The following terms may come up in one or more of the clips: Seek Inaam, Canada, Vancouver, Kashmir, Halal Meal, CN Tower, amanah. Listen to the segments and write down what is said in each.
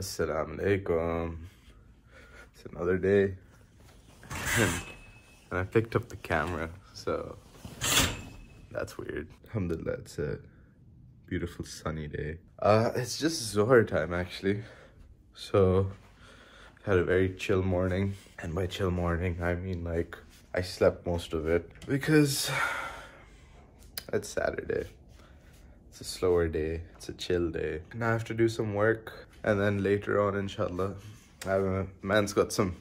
Assalamu alaikum. It's another day. And I picked up the camera, so that's weird. Alhamdulillah, it's a beautiful sunny day. It's just Zohar time actually. So I had a very chill morning. And by chill morning, I mean like I slept most of it because it's Saturday. It's a slower day. It's a chill day. Now I have to do some work. And then later on, inshallah, man's got some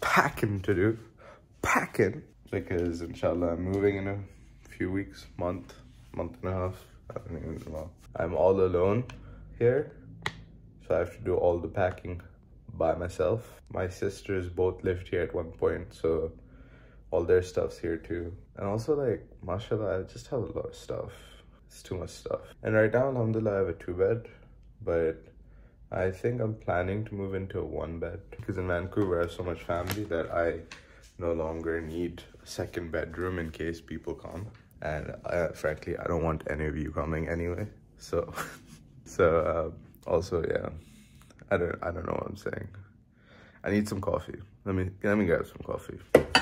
packing to do. Packing! Because inshallah, I'm moving in a few weeks, month and a half. I don't even know. I'm all alone here. So I have to do all the packing by myself. My sisters both lived here at one point. So all their stuff's here too. And also like, mashallah, I just have a lot of stuff. It's too much stuff. And right now, alhamdulillah, I have a 2-bed. But I think I'm planning to move into a 1-bed because in Vancouver I have so much family that I no longer need a second bedroom in case people come, and frankly I don't want any of you coming anyway. So, also yeah, I don't know what I'm saying. I need some coffee. Let me grab some coffee. Put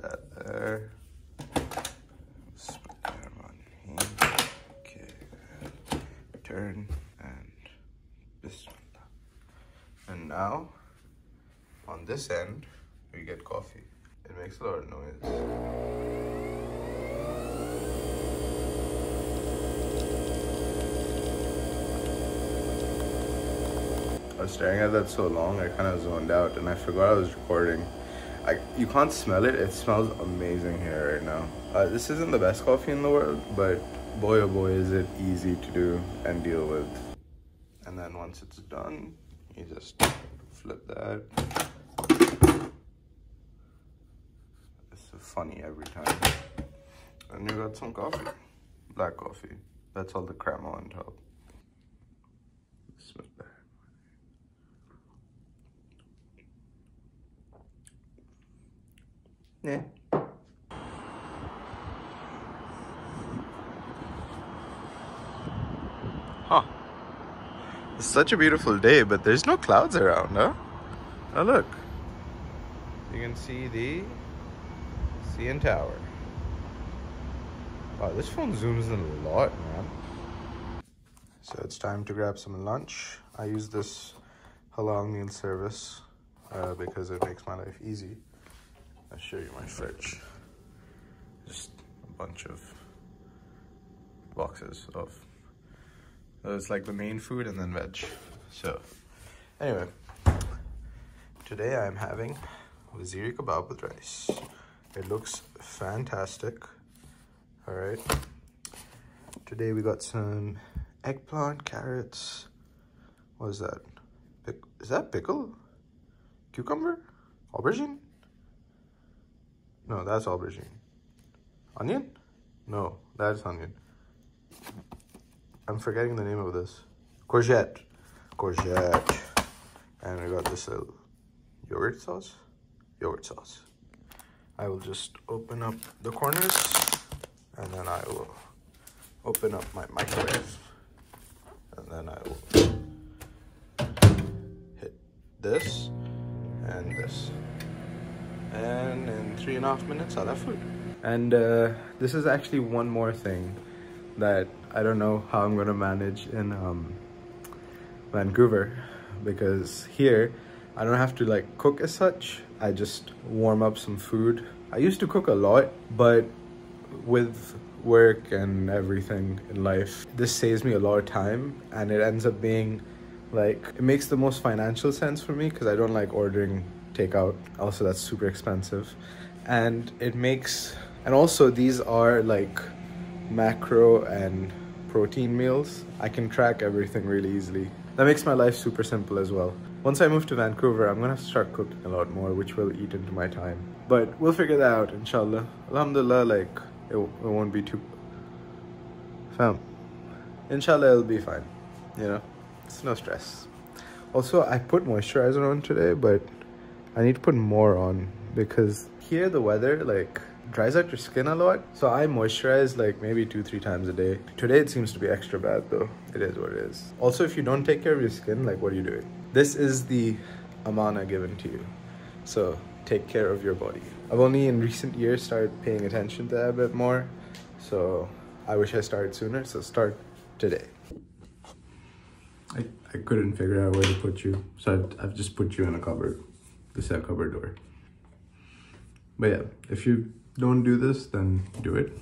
that there. Just put the camera on your hand. Okay, turn and this one. And now, on this end, we get coffee. It makes a lot of noise. I was staring at that so long, I kind of zoned out and I forgot I was recording. You can't smell it, it smells amazing here right now. This isn't the best coffee in the world, but boy oh boy is it easy to do and deal with. And then once it's done, you just flip that. It's funny every time. And you got some coffee. Black coffee. That's all the crema on top. Smell that. Yeah. Huh. It's such a beautiful day, but there's no clouds around, huh? Oh, look. You can see the CN Tower. Wow, this phone zooms in a lot, man. So it's time to grab some lunch. I use this Halal Meal service because it makes my life easy. I'll show you my fridge. Just a bunch of boxes of... So it's like the main food and then veg. So anyway, today I'm having waziri kebab with rice. It looks fantastic. All right. Today we got some eggplant, carrots. What is that? Is that pickle? Cucumber? Aubergine? No, that's aubergine. Onion? No, that's onion. I'm forgetting the name of this. Courgette. Courgette. And we got this little yogurt sauce. Yogurt sauce. I will just open up the corners and then I will open up my microwave. And then I will hit this and this. And in 3.5 minutes, I'll have food. And this is actually one more thing that I don't know how I'm gonna manage in Vancouver, because here I don't have to like cook as such. I just warm up some food. I used to cook a lot, but with work and everything in life, this saves me a lot of time, and it ends up being like, it makes the most financial sense for me because I don't like ordering takeout. Also, that's super expensive. And it makes, and also these are like macro and protein meals. I can track everything really easily. That makes my life super simple as well. Once I move to Vancouver, I'm gonna have to start cooking a lot more, which will eat into my time. But we'll figure that out, inshallah. Alhamdulillah, like, it won't be too... Fam. Inshallah, it'll be fine. You know? It's no stress. Also, I put moisturizer on today, but I need to put more on because here the weather, like, dries out your skin a lot. So I moisturize like maybe 2-3 times a day. Today it seems to be extra bad though. It is what it is. Also, if you don't take care of your skin, like what are you doing? This is the amanah given to you. So take care of your body. I've only in recent years started paying attention to that a bit more. So I wish I started sooner. So start today. I couldn't figure out where to put you. So I've just put you in a cupboard. This is a cupboard door. But yeah, if you don't do this, then do it.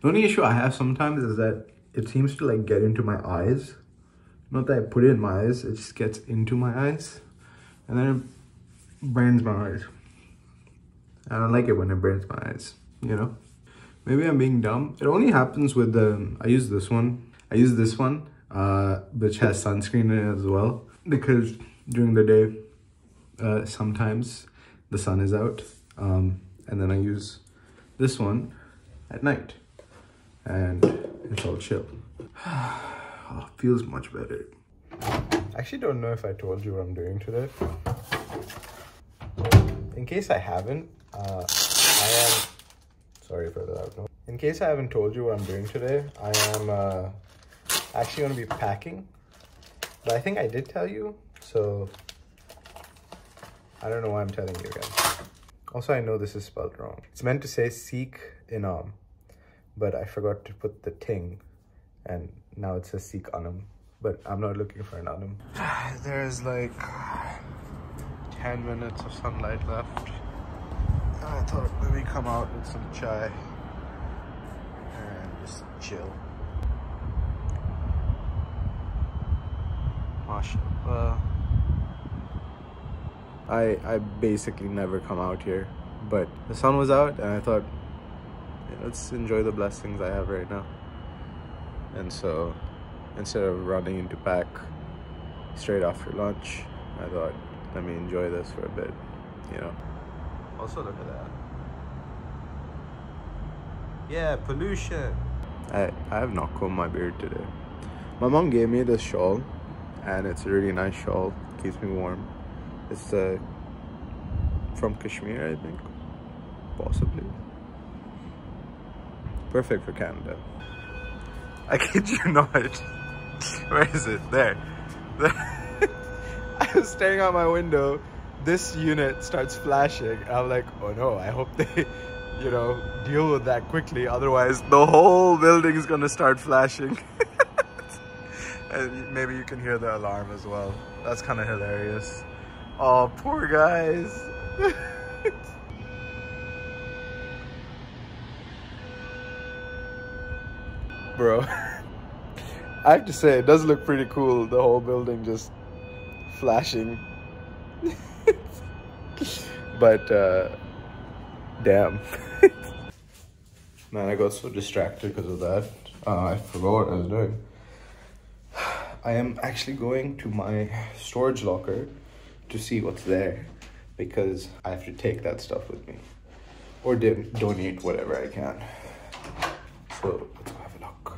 The only issue I have sometimes is that it seems to like get into my eyes. Not that I put it in my eyes, it just gets into my eyes. And then it burns my eyes. I don't like it when it burns my eyes, you know? Maybe I'm being dumb. It only happens with the, I use this one, which has sunscreen in it as well. Because during the day, sometimes the sun is out, and then I use this one at night and it's all chill. Oh, feels much better. I actually don't know if I told you what I'm doing today. In case I haven't, sorry for that. In case I haven't told you what I'm doing today, I am actually going to be packing, but I think I did tell you, so I don't know why I'm telling you again. Also, I know this is spelled wrong. It's meant to say Seek Inaam, but I forgot to put the ting, and now it says Seek Inaam, but I'm not looking for an Inaam. There's like 10 minutes of sunlight left. I thought, let me come out with some chai and just chill. MashaAllah. I basically never come out here, but the sun was out and I thought, yeah, let's enjoy the blessings I have right now. And so instead of running into pack straight after lunch, I thought, let me enjoy this for a bit, you know. Also look at that. Yeah, pollution. I have not combed my beard today. My mom gave me this shawl and it's a really nice shawl. It keeps me warm. It's from Kashmir, I think, possibly. Perfect for Canada. I kid you not. Where is it? There. I was staring out my window. This unit starts flashing. And I'm like, oh no, I hope they, you know, deal with that quickly. Otherwise, the whole building is going to start flashing. And maybe you can hear the alarm as well. That's kind of hilarious. Oh, poor guys. Bro, I have to say, it does look pretty cool. The whole building just flashing. But, damn. Man, I got so distracted because of that. I forgot what I was doing. I am actually going to my storage locker to see what's there, because I have to take that stuff with me or donate whatever I can. So let's go have a look.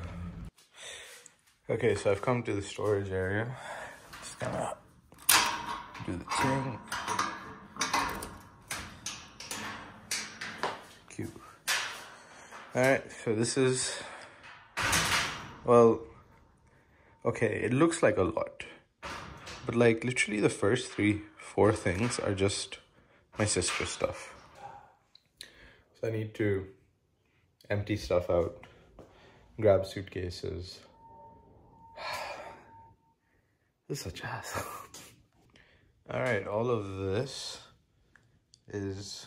Okay, so I've come to the storage area. Just gonna do the thing. Cute. All right, so this is, well, okay, it looks like a lot. But like literally the first 3-4 things are just my sister's stuff. So I need to empty stuff out, grab suitcases. This is such a hassle. All right, all of this is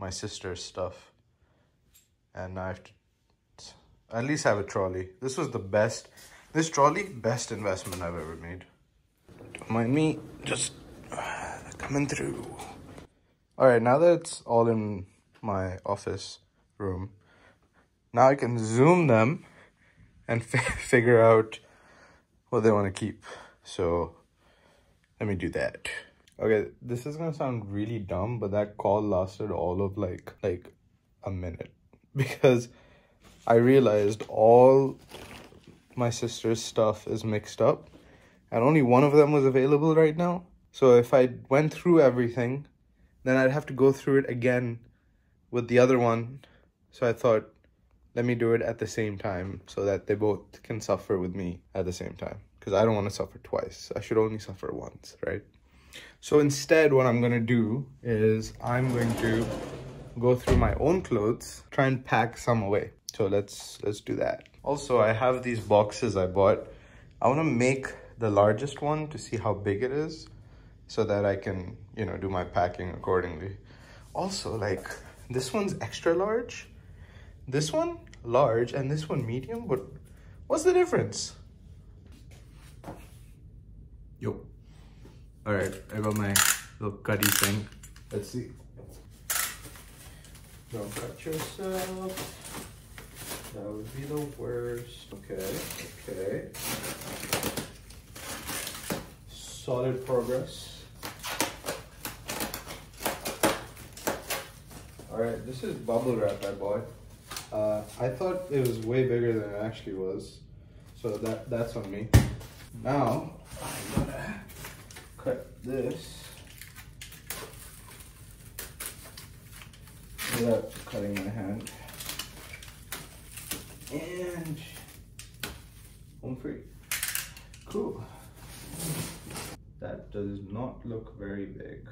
my sister's stuff. And I have to at least have a trolley. This was the best, this trolley, best investment I've ever made. Don't mind me, just coming through. All right, now that it's all in my office room, now I can zoom them and figure out what they want to keep. So let me do that. Okay, this is gonna sound really dumb, but that call lasted all of like a minute, because I realized all my sister's stuff is mixed up. And only one of them was available right now. So if I went through everything, then I'd have to go through it again with the other one. So I thought, let me do it at the same time so that they both can suffer with me at the same time, because I don't want to suffer twice. I should only suffer once, right? So instead, what I'm going to do is I'm going to go through my own clothes, try and pack some away. So let's do that. Also, I have these boxes I bought. I want to make the largest one to see how big it is so that I can, you know, do my packing accordingly. Also, like, this one's extra large, this one large, and this one medium, but what's the difference? Yo. All right, I got my little cutty thing. Let's see. Don't cut yourself. That would be the worst. Okay, okay. Solid progress. All right, this is bubble wrap I bought. I thought it was way bigger than it actually was. So that's on me. Now, I'm gonna cut this without cutting my hand. And home free. Cool. That does not look very big.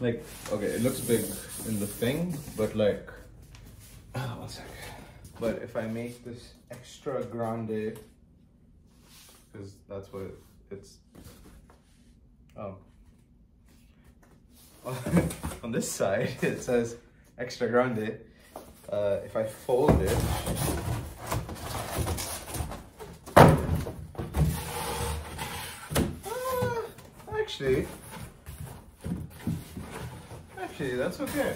Like, okay, it looks big in the thing, but like, oh, one sec. But if I make this extra grande, because that's what it's, oh. On this side, it says extra grande. If I fold it, actually, that's okay.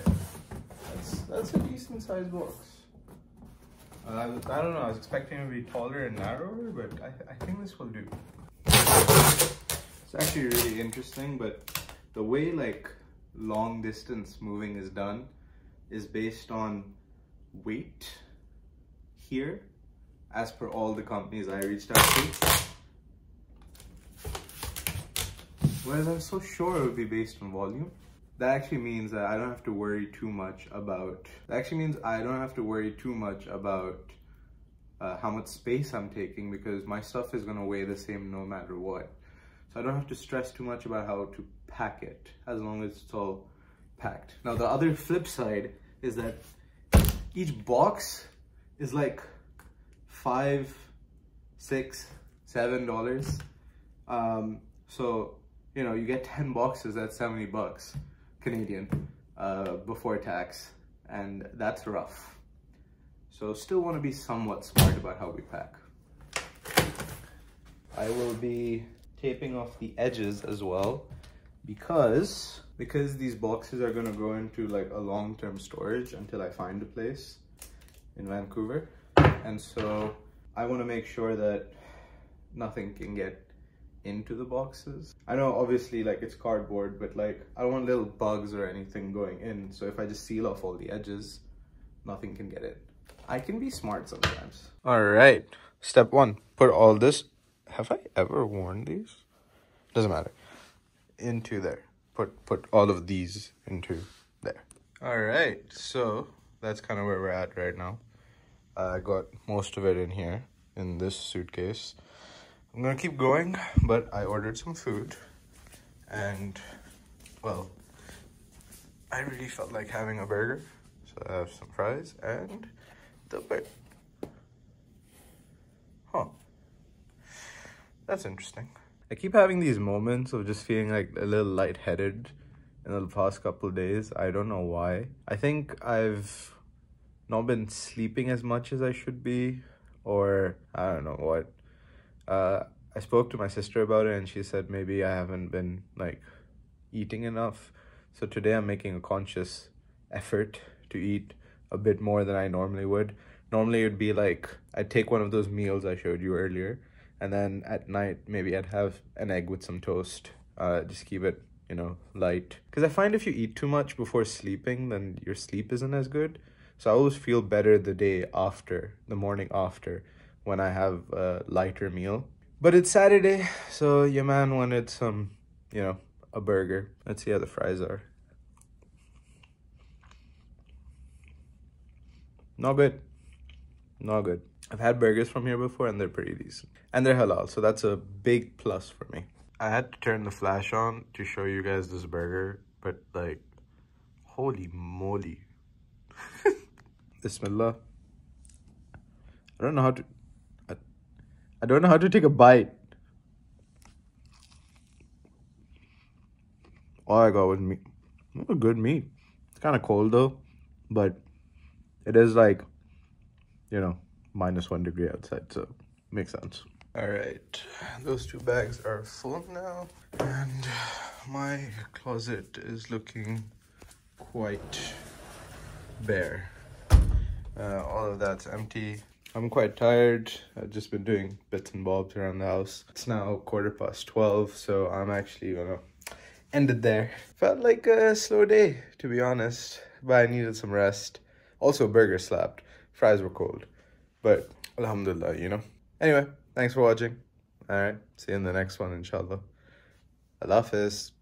That's a decent sized box. I don't know. I was expecting it to be taller and narrower, but I think this will do. It's actually really interesting, but the way like long distance moving is done is based on weight here, as per all the companies I reached out to. Whereas I was so sure it would be based on volume. That actually means that I don't have to worry too much about, how much space I'm taking, because my stuff is gonna weigh the same no matter what. So I don't have to stress too much about how to pack it, as long as it's all packed. Now the other flip side is that each box is like $5, $6, $7. So, you know, you get 10 boxes, that's $70 Canadian before tax, and that's rough. So still want to be somewhat smart about how we pack. I will be taping off the edges as well, because these boxes are going to go into like a long-term storage until I find a place in Vancouver. And so I want to make sure that nothing can get into the boxes. I know obviously like it's cardboard, but like I don't want little bugs or anything going in. So if I just seal off all the edges, nothing can get in. I can be smart sometimes. All right, step one, put all this, have I ever worn these? Doesn't matter, into there. Put all of these into there. All right, so that's kind of where we're at right now. I got most of it in here, in this suitcase. I'm gonna keep going, but I ordered some food, and well, I really felt like having a burger. So I have some fries and the burger. Huh, that's interesting. I keep having these moments of just feeling like a little lightheaded in the past couple of days. I don't know why. I think I've not been sleeping as much as I should be, or I don't know what. I spoke to my sister about it, and she said maybe I haven't been like eating enough. So today I'm making a conscious effort to eat a bit more than I normally would. Normally it would be like I'd take one of those meals I showed you earlier, and then at night, maybe I'd have an egg with some toast. Just keep it, you know, light. Because I find if you eat too much before sleeping, then your sleep isn't as good. So I always feel better the day after, the morning after, when I have a lighter meal. But it's Saturday, so your man wanted some, you know, a burger. Let's see how the fries are. Not good. Not good. I've had burgers from here before and they're pretty decent. And they're halal, so that's a big plus for me. I had to turn the flash on to show you guys this burger, but like, holy moly. Bismillah. I don't know how to... I don't know how to take a bite. All I got was meat. It was good meat. It's kind of cold though, but it is like, you know, -1 degree outside, so makes sense. All right, those two bags are full now, and my closet is looking quite bare. All of that's empty. I'm quite tired. I've just been doing bits and bobs around the house. It's now 12:15, so I'm actually gonna end it there. Felt like a slow day, to be honest, but I needed some rest. Also, burger slapped. Fries were cold, but alhamdulillah, you know. Anyway, thanks for watching. All right, see you in the next one, inshallah. Allah Hafiz.